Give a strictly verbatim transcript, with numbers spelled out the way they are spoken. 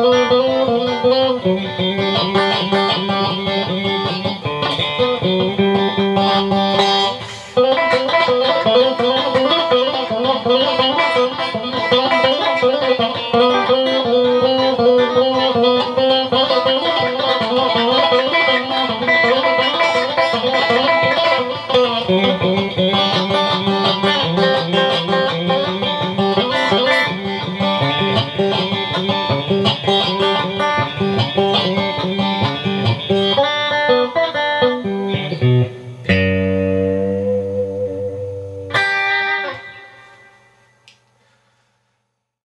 Oh,